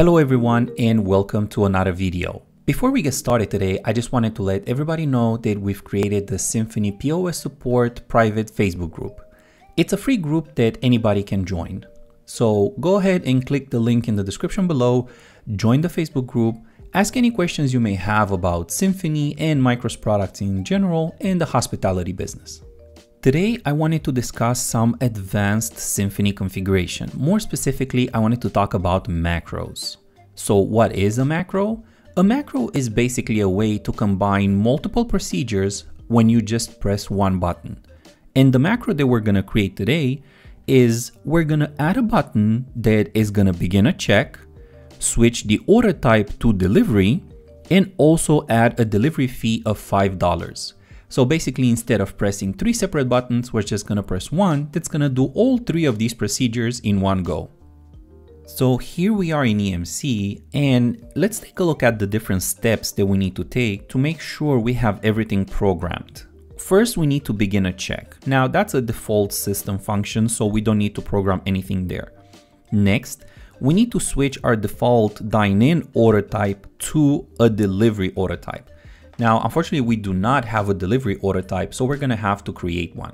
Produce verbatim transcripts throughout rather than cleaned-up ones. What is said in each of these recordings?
Hello everyone and welcome to another video. Before we get started today, I just wanted to let everybody know that we've created the Simphony P O S support private Facebook group. It's a free group that anybody can join. So go ahead and click the link in the description below, join the Facebook group, ask any questions you may have about Simphony and Micros products in general and the hospitality business. Today, I wanted to discuss some advanced Simphony configuration. More specifically, I wanted to talk about macros. So what is a macro? A macro is basically a way to combine multiple procedures when you just press one button. And the macro that we're gonna create today is we're gonna add a button that is gonna begin a check, switch the order type to delivery, and also add a delivery fee of five dollars. So basically, instead of pressing three separate buttons, we're just gonna press one that's gonna do all three of these procedures in one go. So here we are in E M C, and let's take a look at the different steps that we need to take to make sure we have everything programmed. First, we need to begin a check. Now that's a default system function, so we don't need to program anything there. Next, we need to switch our default dine-in order type to a delivery order type. Now, unfortunately, we do not have a delivery order type, so we're gonna have to create one.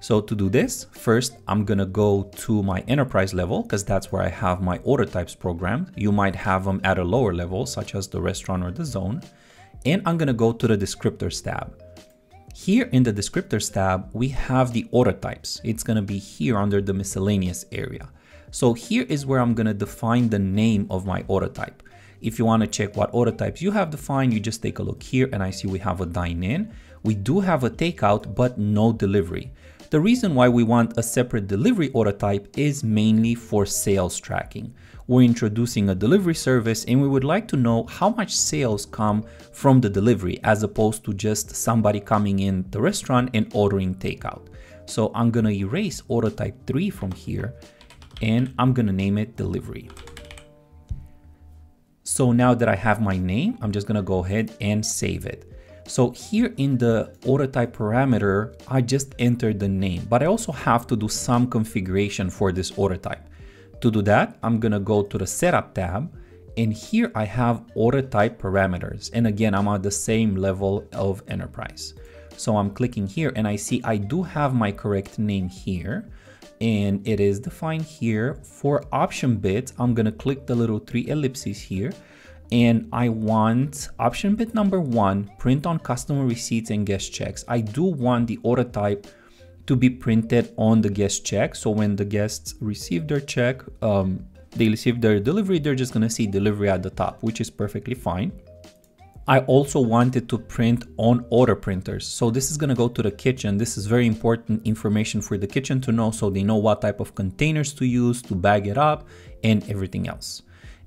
So to do this, first, I'm gonna go to my enterprise level because that's where I have my order types programmed. You might have them at a lower level, such as the restaurant or the zone. And I'm gonna go to the descriptors tab. Here in the descriptors tab, we have the order types. It's gonna be here under the miscellaneous area. So here is where I'm gonna define the name of my order type. If you want to check what order types you have defined, you just take a look here and I see we have a dine-in. We do have a takeout, but no delivery. The reason why we want a separate delivery order type is mainly for sales tracking. We're introducing a delivery service and we would like to know how much sales come from the delivery as opposed to just somebody coming in the restaurant and ordering takeout. So I'm going to erase order type three from here and I'm going to name it delivery. So now that I have my name, I'm just gonna go ahead and save it. So here in the order type parameter, I just entered the name, but I also have to do some configuration for this order type. To do that, I'm gonna go to the setup tab and here I have order type parameters. And again, I'm at the same level of enterprise. So I'm clicking here and I see I do have my correct name here. And it is defined here for option bits. I'm going to click the little three ellipses here and I want option bit number one, print on customer receipts and guest checks. I do want the order type to be printed on the guest check. So when the guests receive their check, um, they receive their delivery, they're just going to see delivery at the top, which is perfectly fine. I also wanted to print on order printers. So this is gonna go to the kitchen. This is very important information for the kitchen to know so they know what type of containers to use to bag it up and everything else.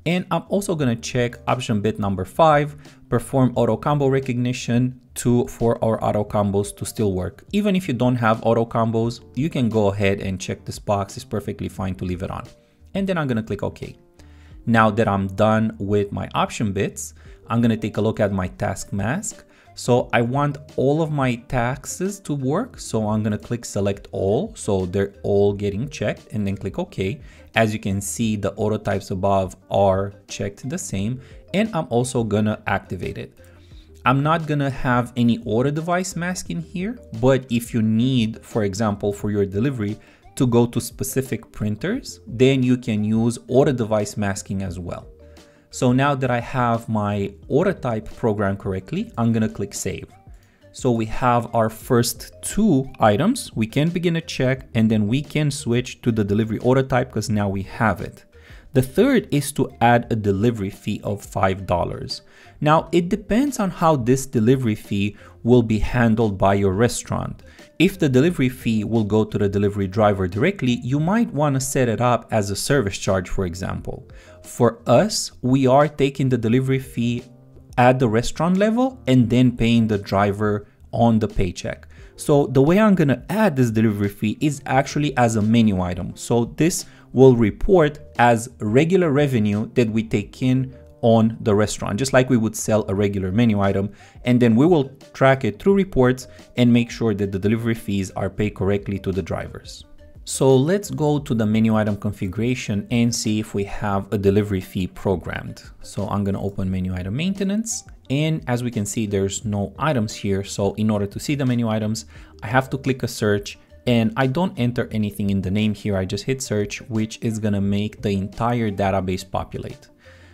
And I'm also gonna check option bit number five, perform auto combo recognition to, for our auto combos to still work. Even if you don't have auto combos, you can go ahead and check this box. It's perfectly fine to leave it on. And then I'm gonna click OK. Now that I'm done with my option bits, I'm gonna take a look at my task mask. So I want all of my tasks to work. So I'm gonna click select all. So they're all getting checked and then click OK. As you can see, the auto types above are checked the same. And I'm also gonna activate it. I'm not gonna have any order device mask in here, but if you need, for example, for your delivery, to go to specific printers, then you can use order device masking as well. So now that I have my order type programmed correctly, I'm gonna click save. So we have our first two items. We can begin a check and then we can switch to the delivery order type because now we have it. The third is to add a delivery fee of five dollars. Now it depends on how this delivery fee will be handled by your restaurant. If the delivery fee will go to the delivery driver directly, you might want to set it up as a service charge, for example. For us, we are taking the delivery fee at the restaurant level and then paying the driver on the paycheck. So the way I'm going to add this delivery fee is actually as a menu item. So this will report as regular revenue that we take in on the restaurant, just like we would sell a regular menu item, and then we will track it through reports and make sure that the delivery fees are paid correctly to the drivers. So let's go to the menu item configuration and see if we have a delivery fee programmed. So I'm going to open menu item maintenance. And as we can see, there's no items here. So in order to see the menu items, I have to click a search, and I don't enter anything in the name here. I just hit search, which is going to make the entire database populate.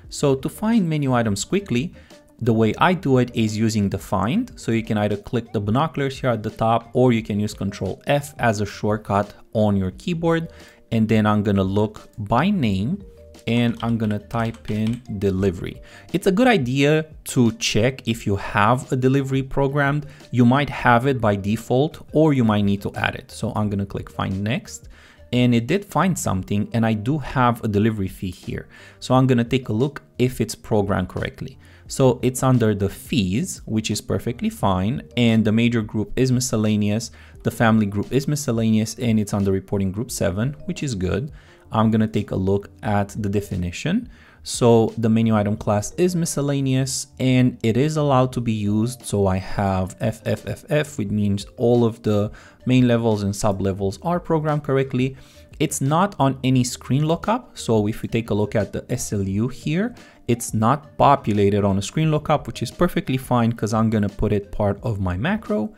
So to find menu items quickly, the way I do it is using the find. So you can either click the binoculars here at the top, or you can use Control F as a shortcut on your keyboard. And then I'm going to look by name, and I'm going to type in delivery. It's a good idea to check if you have a delivery programmed. You might have it by default, or you might need to add it. So I'm going to click find next, and it did find something, and I do have a delivery fee here. So I'm going to take a look if it's programmed correctly. So it's under the fees, which is perfectly fine. And the major group is miscellaneous. The family group is miscellaneous, and it's under reporting group seven, which is good. I'm going to take a look at the definition. So the menu item class is miscellaneous, and it is allowed to be used. So I have F F F F, which means all of the main levels and sub levels are programmed correctly. It's not on any screen lookup. So if we take a look at the S L U here, it's not populated on a screen lookup, which is perfectly fine because I'm going to put it part of my macro.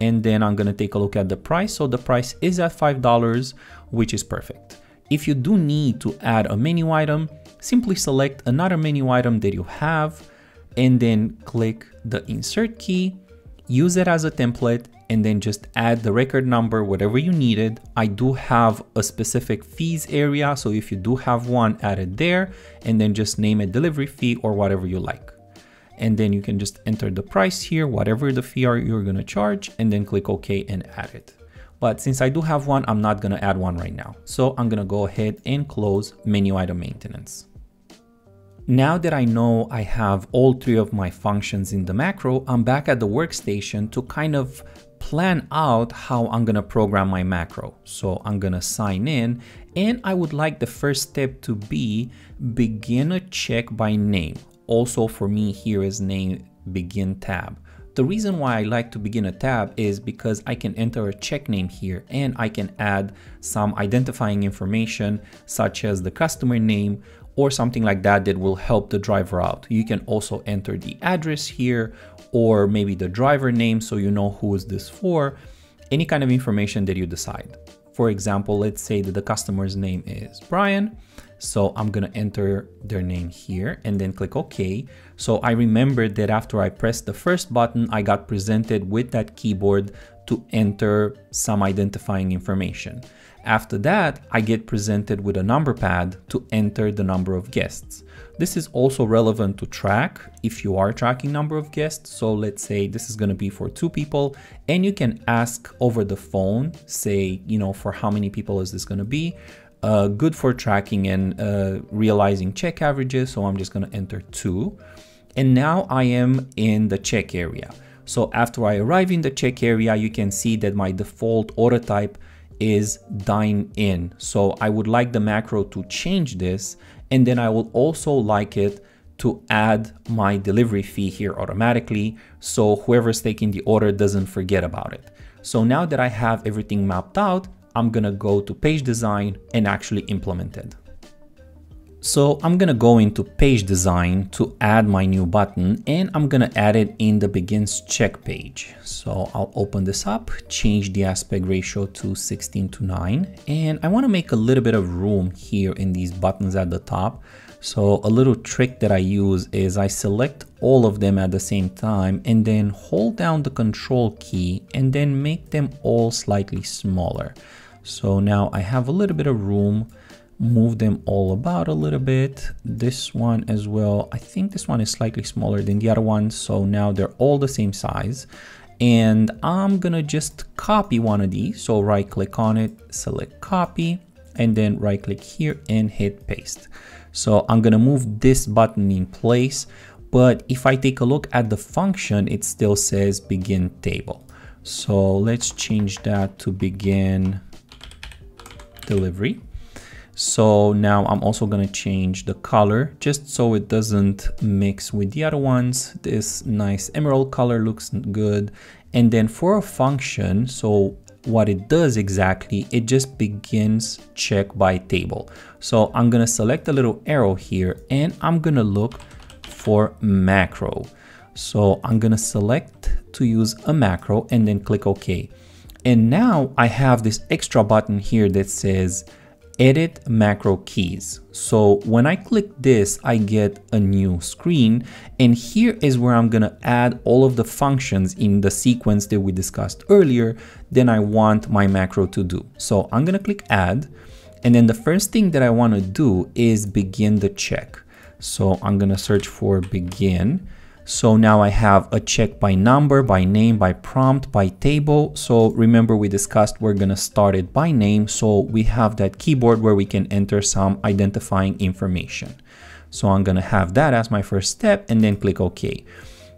And then I'm going to take a look at the price. So the price is at five dollars, which is perfect. If you do need to add a menu item, simply select another menu item that you have, and then click the insert key, use it as a template, and then just add the record number, whatever you needed. I do have a specific fees area, so if you do have one, add it there, and then just name it delivery fee or whatever you like. And then you can just enter the price here, whatever the fee are you're gonna charge, and then click OK and add it. But since I do have one, I'm not gonna add one right now. So I'm gonna go ahead and close menu item maintenance. Now that I know I have all three of my functions in the macro, I'm back at the workstation to kind of plan out how I'm gonna program my macro. So I'm gonna sign in, and I would like the first step to be begin a check by name. Also for me here is name begin tab. The reason why I like to begin a tab is because I can enter a check name here, and I can add some identifying information such as the customer name or something like that that will help the driver out. You can also enter the address here or maybe the driver name so you know who is this for, any kind of information that you decide. For example, let's say that the customer's name is Brian. So I'm going to enter their name here and then click OK. So I remembered that after I pressed the first button, I got presented with that keyboard to enter some identifying information. After that, I get presented with a number pad to enter the number of guests. This is also relevant to track if you are tracking number of guests. So let's say this is going to be for two people, and you can ask over the phone, say, you know, for how many people is this going to be? Uh, good for tracking and uh, realizing check averages. So I'm just going to enter two. And now I am in the check area. So after I arrive in the check area, you can see that my default order type is dine in. So I would like the macro to change this. And then I will also like it to add my delivery fee here automatically, so whoever's taking the order doesn't forget about it. So now that I have everything mapped out, I'm gonna go to page design and actually implement it. So I'm gonna go into page design to add my new button, and I'm gonna add it in the begins check page. So I'll open this up, change the aspect ratio to sixteen to nine, and I wanna make a little bit of room here in these buttons at the top. So a little trick that I use is I select all of them at the same time and then hold down the control key and then make them all slightly smaller. So now I have a little bit of room, move them all about a little bit. This one as well. I think this one is slightly smaller than the other one. So now they're all the same size, and I'm gonna just copy one of these. So right click on it, select copy, and then right click here and hit paste. So I'm gonna move this button in place, but if I take a look at the function, it still says begin table. So let's change that to begin delivery. So now I'm also gonna change the color just so it doesn't mix with the other ones. This nice emerald color looks good. And then for a function, so what it does exactly, it just begins check by table. So I'm gonna select a little arrow here and I'm gonna look for macro. So I'm gonna select to use a macro and then click OK. And now I have this extra button here that says edit macro keys. So when I click this, I get a new screen, and here is where I'm gonna add all of the functions in the sequence that we discussed earlier then I want my macro to do. So I'm gonna click add, and then the first thing that I want to do is begin the check. So I'm gonna search for begin. So now I have a check by number, by name, by prompt, by table. So remember we discussed we're gonna start it by name. So we have that keyboard where we can enter some identifying information. So I'm gonna have that as my first step and then click OK.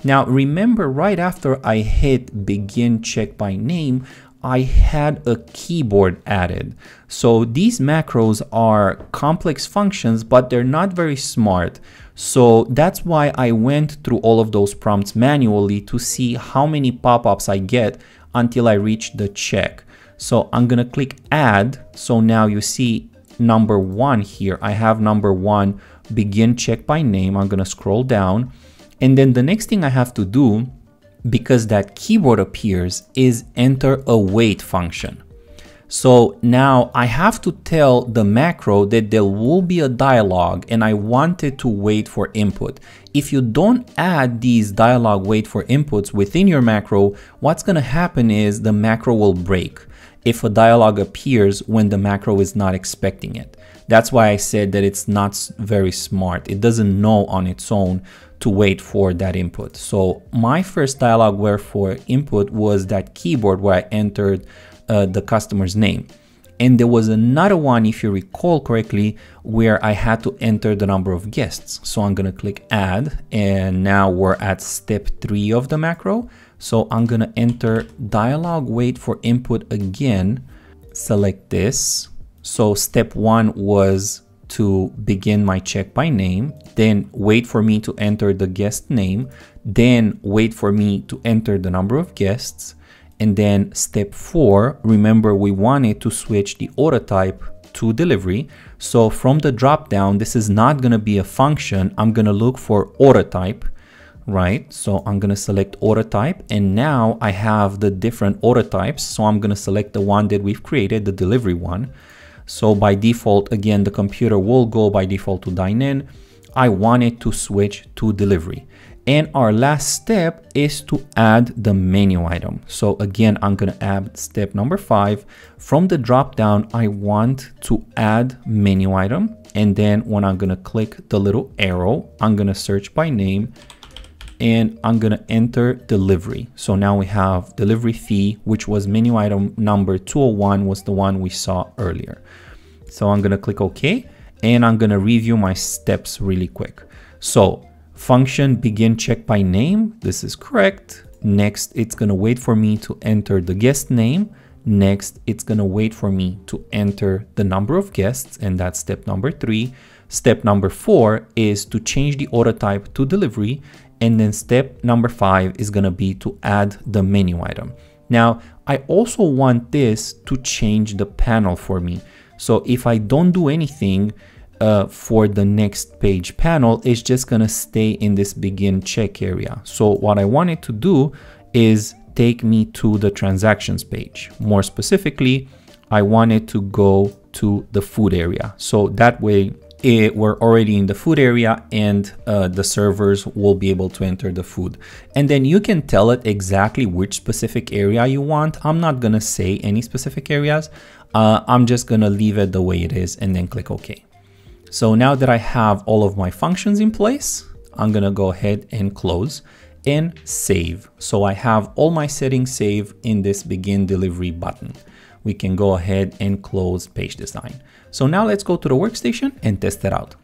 Now remember, right after I hit begin check by name, I had a keyboard added. So these macros are complex functions, but they're not very smart. So that's why I went through all of those prompts manually to see how many pop-ups I get until I reach the check. So I'm gonna click add. So now you see number one here. I have number one, begin check by name. I'm gonna scroll down. And then the next thing I have to do, because that keyboard appears, is enter a wait function. So now I have to tell the macro that there will be a dialogue and I want it to wait for input. If you don't add these dialogue wait for inputs within your macro, what's gonna happen is the macro will break if a dialogue appears when the macro is not expecting it. That's why I said that it's not very smart. It doesn't know on its own to wait for that input. So my first dialog where for input was that keyboard where I entered uh, the customer's name. And there was another one, if you recall correctly, where I had to enter the number of guests. So I'm gonna click add, and now we're at step three of the macro. So I'm gonna enter dialog wait for input again, select this. So step one was to begin my check by name, then wait for me to enter the guest name, then wait for me to enter the number of guests. And then step four, remember we wanted to switch the order type to delivery. So from the drop down, this is not gonna be a function. I'm gonna look for order type, right? So I'm gonna select order type, and now I have the different order types. So I'm gonna select the one that we've created, the delivery one. So by default, again, the computer will go by default to dine in. I want it to switch to delivery. And our last step is to add the menu item. So again, I'm gonna add step number five. From the dropdown, I want to add menu item. And then when I'm gonna click the little arrow, I'm gonna search by name and I'm gonna enter delivery. So now we have delivery fee, which was menu item number two oh one, was the one we saw earlier. So I'm gonna click OK, and I'm gonna review my steps really quick. So function begin check by name, this is correct. Next, it's gonna wait for me to enter the guest name. Next, it's gonna wait for me to enter the number of guests, and that's step number three. Step number four is to change the order type to delivery. And then step number five is gonna be to add the menu item. Now, I also want this to change the panel for me. So if I don't do anything uh, for the next page panel, it's just gonna stay in this begin check area. So what I want it to do is take me to the transactions page. More specifically, I want it to go to the food area. So that way, It, we're already in the food area, and uh, the servers will be able to enter the food. And then you can tell it exactly which specific area you want. I'm not gonna say any specific areas. Uh, I'm just gonna leave it the way it is and then click OK. So now that I have all of my functions in place, I'm gonna go ahead and close and save. So I have all my settings saved in this begin delivery button. We can go ahead and close page design. So now let's go to the workstation and test it out.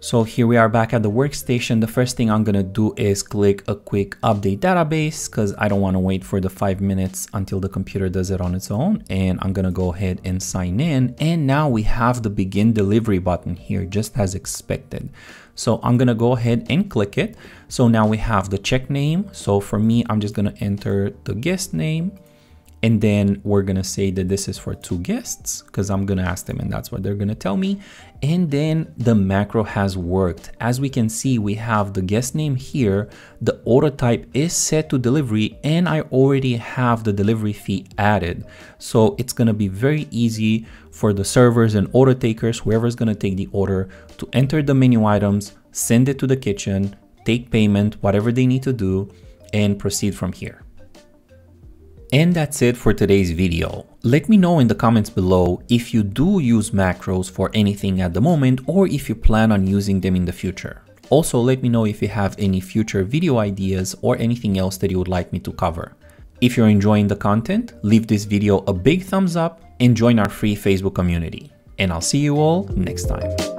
So here we are back at the workstation. The first thing I'm gonna do is click a quick update database, because I don't wanna wait for the five minutes until the computer does it on its own. And I'm gonna go ahead and sign in. And now we have the begin delivery button here, just as expected. So I'm gonna go ahead and click it. So now we have the check name. So for me, I'm just gonna enter the guest name. And then we're going to say that this is for two guests because I'm going to ask them and that's what they're going to tell me. And then the macro has worked. As we can see, we have the guest name here. The order type is set to delivery and I already have the delivery fee added. So it's going to be very easy for the servers and order takers, whoever's going to take the order, to enter the menu items, send it to the kitchen, take payment, whatever they need to do, and proceed from here. And that's it for today's video. Let me know in the comments below if you do use macros for anything at the moment or if you plan on using them in the future. Also, let me know if you have any future video ideas or anything else that you would like me to cover. If you're enjoying the content, leave this video a big thumbs up and join our free Facebook community. And I'll see you all next time.